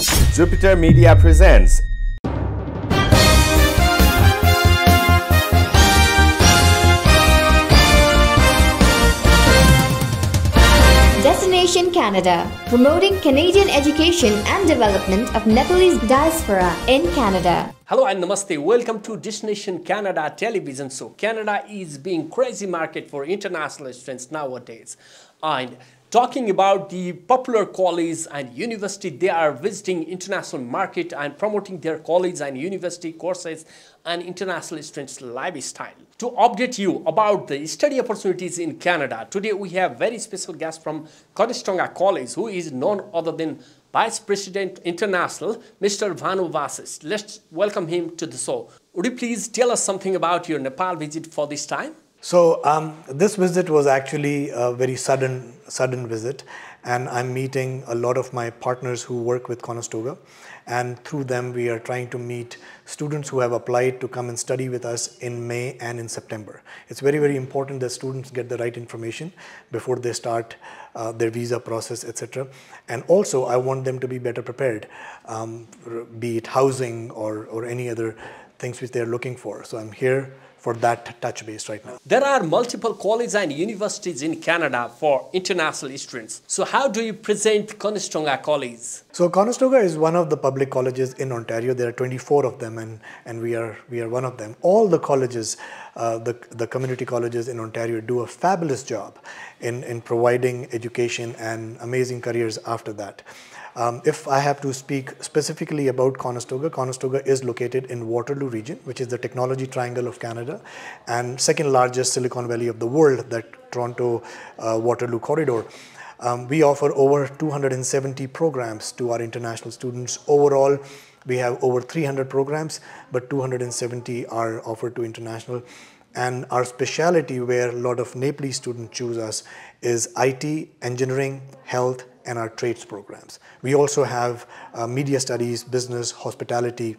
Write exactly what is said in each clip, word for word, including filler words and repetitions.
Jupiter Media presents Destination Canada, promoting Canadian education and development of Nepalese diaspora in Canada. Hello and namaste. Welcome to Destination Canada television. So Canada is being crazy market for international students nowadays. And talking about the popular colleges and university, they are visiting international market and promoting their college and university courses and international students lifestyle. To update you about the study opportunities in Canada, today we have very special guest from Conestoga College, who is none other than Vice President International, Mister Vanu Vasis. Let's welcome him to the show. Would you please tell us something about your Nepal visit for this time? So um, this visit was actually a very sudden, sudden visit, and I'm meeting a lot of my partners who work with Conestoga, and through them we are trying to meet students who have applied to come and study with us in May and in September. It's very, very important that students get the right information before they start uh, their visa process, et cetera. And also I want them to be better prepared, um, be it housing or, or any other things which they're looking for. So I'm here for that touch base right now. There are multiple colleges and universities in Canada for international students. So how do you present Conestoga College? So Conestoga is one of the public colleges in Ontario. There are twenty-four of them, and, and we, are, we are one of them. All the colleges, uh, the, the community colleges in Ontario do a fabulous job in, in providing education and amazing careers after that. Um, if I have to speak specifically about Conestoga, Conestoga is located in Waterloo region, which is the technology triangle of Canada, and second largest Silicon Valley of the world, that Toronto-Waterloo uh, corridor. Um, we offer over two hundred seventy programs to our international students. Overall, we have over three hundred programs, but two hundred seventy are offered to international. And our specialty, where a lot of Nepalese students choose us, is I T, engineering, health, and our trades programs. We also have uh, media studies, business, hospitality,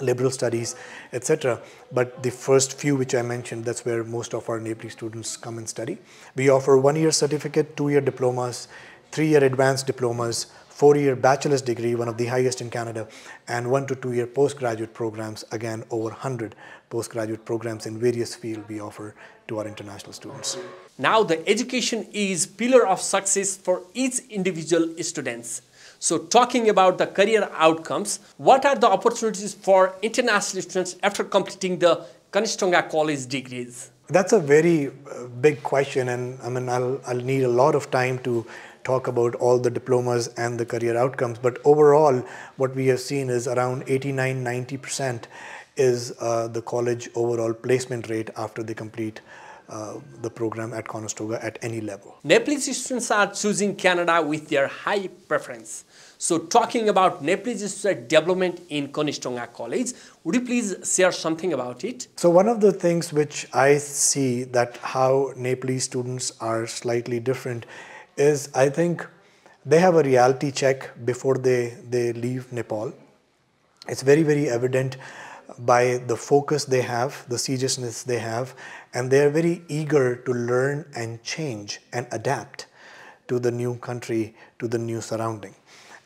liberal studies, et cetera. But the first few which I mentioned, that's where most of our Nepali students come and study. We offer one-year certificate, two-year diplomas, three-year advanced diplomas, four-year bachelor's degree, one of the highest in Canada, and one to two-year postgraduate programs, again over one hundred postgraduate programs in various fields we offer to our international students. Now the education is pillar of success for each individual students. So talking about the career outcomes, what are the opportunities for international students after completing the Conestoga College degrees? That's a very big question, and I mean, I'll, I'll need a lot of time to talk about all the diplomas and the career outcomes, but overall what we have seen is around eighty-nine to ninety percent is uh, the college overall placement rate after they complete uh, the program at Conestoga at any level. Nepalese students are choosing Canada with their high preference. So talking about Nepalese student development in Conestoga College, would you please share something about it? So one of the things which I see that how Nepalese students are slightly different is, I think they have a reality check before they, they leave Nepal. It's very, very evident by the focus they have, the seriousness they have, and they're very eager to learn and change and adapt to the new country, to the new surrounding.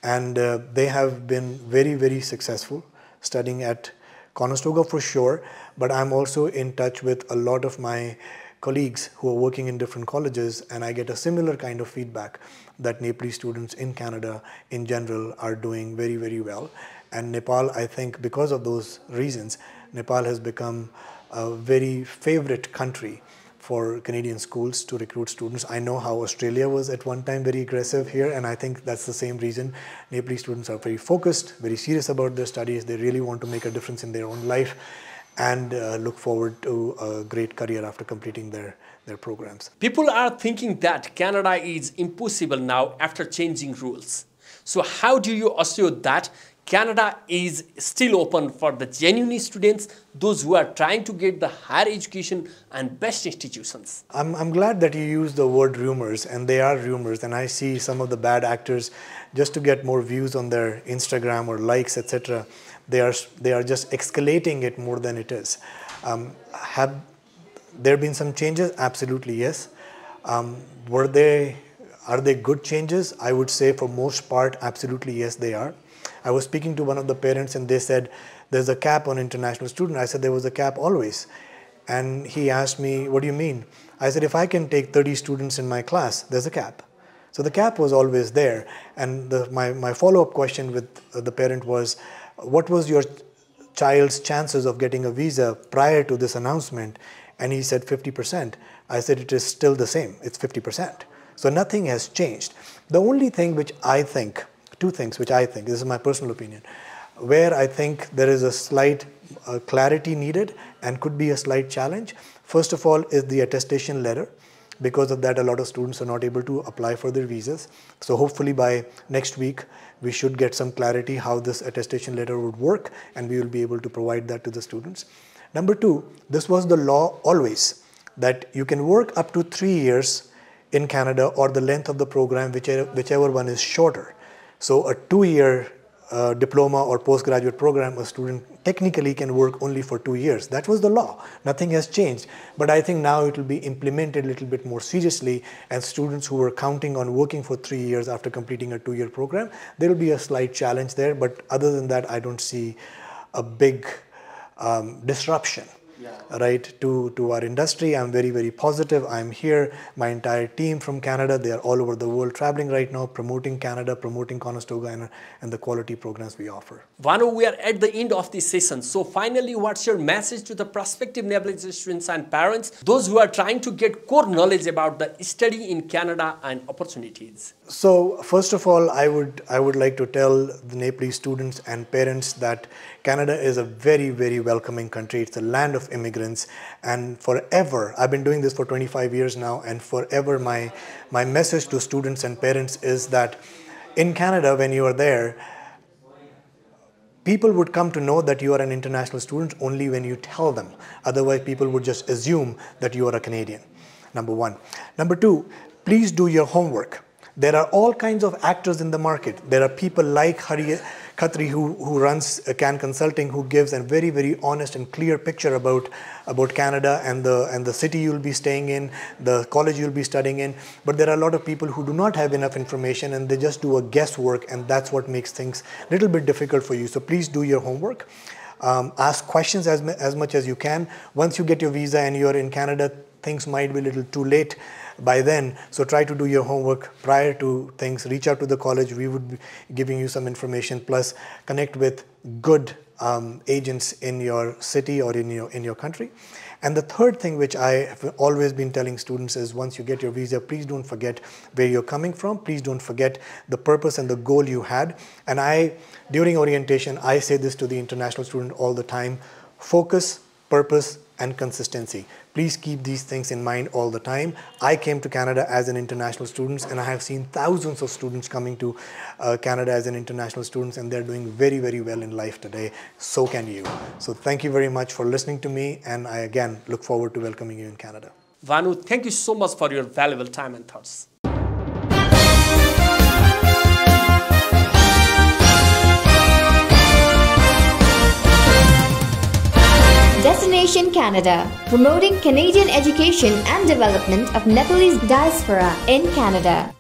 And uh, they have been very, very successful studying at Conestoga for sure, but I'm also in touch with a lot of my colleagues who are working in different colleges, and I get a similar kind of feedback that Nepali students in Canada in general are doing very, very well. And Nepal, I think because of those reasons, Nepal has become a very favorite country for Canadian schools to recruit students. I know how Australia was at one time very aggressive here, and I think that's the same reason. Nepali students are very focused, very serious about their studies. They really want to make a difference in their own life and uh, look forward to a great career after completing their, their programs. People are thinking that Canada is impossible now after changing rules. So how do you assure that Canada is still open for the genuine students, those who are trying to get the higher education and best institutions? I'm, I'm glad that you use the word rumors, and they are rumors, and I see some of the bad actors just to get more views on their Instagram or likes, et cetera. They are, they are just escalating it more than it is. Um, have there been some changes? Absolutely, yes. Um, were they Are they good changes? I would say for most part, absolutely yes, they are. I was speaking to one of the parents and they said, there's a cap on international students. I said, there was a cap always. And he asked me, what do you mean? I said, if I can take thirty students in my class, there's a cap. So the cap was always there. And the, my, my follow-up question with the parent was, what was your child's chances of getting a visa prior to this announcement? And he said fifty percent. I said, it is still the same, it's fifty percent. So nothing has changed. The only thing which I think, two things which I think, this is my personal opinion, where I think there is a slight uh, clarity needed and could be a slight challenge. First of all is the attestation letter. Because of that, a lot of students are not able to apply for their visas. So hopefully by next week, we should get some clarity how this attestation letter would work, and we will be able to provide that to the students. Number two, this was the law always, that you can work up to three years in Canada or the length of the program, whichever, whichever one is shorter. So a two-year uh, diploma or postgraduate program, a student technically can work only for two years. That was the law. Nothing has changed. But I think now it will be implemented a little bit more seriously, and students who were counting on working for three years after completing a two-year program, there will be a slight challenge there. But other than that, I don't see a big um, disruption. Yeah. Right, to, to our industry. I'm very, very positive. I'm here. My entire team from Canada, they are all over the world traveling right now, promoting Canada, promoting Conestoga and, and the quality programs we offer. Vanu, we are at the end of this session. So finally, what's your message to the prospective Nepalese students and parents, those who are trying to get core knowledge about the study in Canada and opportunities? So first of all, I would, I would like to tell the Nepalese students and parents that Canada is a very, very welcoming country. It's a land of immigrants, and forever, I've been doing this for twenty-five years now, and forever my, my message to students and parents is that in Canada, when you are there, people would come to know that you are an international student only when you tell them. Otherwise, people would just assume that you are a Canadian, number one. Number two, please do your homework. There are all kinds of actors in the market. There are people like Harry Khatri, who, who runs CAN Consulting, who gives a very, very honest and clear picture about, about Canada and the, and the city you'll be staying in, the college you'll be studying in. But there are a lot of people who do not have enough information, and they just do a guesswork, and that's what makes things a little bit difficult for you. So please do your homework. Um, ask questions as, as much as you can. Once you get your visa and you're in Canada, things might be a little too late by then. So try to do your homework prior to things. Reach out to the college. We would be giving you some information. Plus, connect with good um, agents in your city or in your, in your country. And the third thing which I have always been telling students is, once you get your visa, please don't forget where you're coming from. Please don't forget the purpose and the goal you had. And I, during orientation, I say this to the international student all the time: focus, purpose, and consistency. Please keep these things in mind all the time. I came to Canada as an international student, and I have seen thousands of students coming to uh, Canada as an international students, and they're doing very, very well in life today. So can you. So thank you very much for listening to me, and I again look forward to welcoming you in Canada. Vanu, thank you so much for your valuable time and thoughts. Destination Canada, promoting Canadian education and development of Nepalese diaspora in Canada.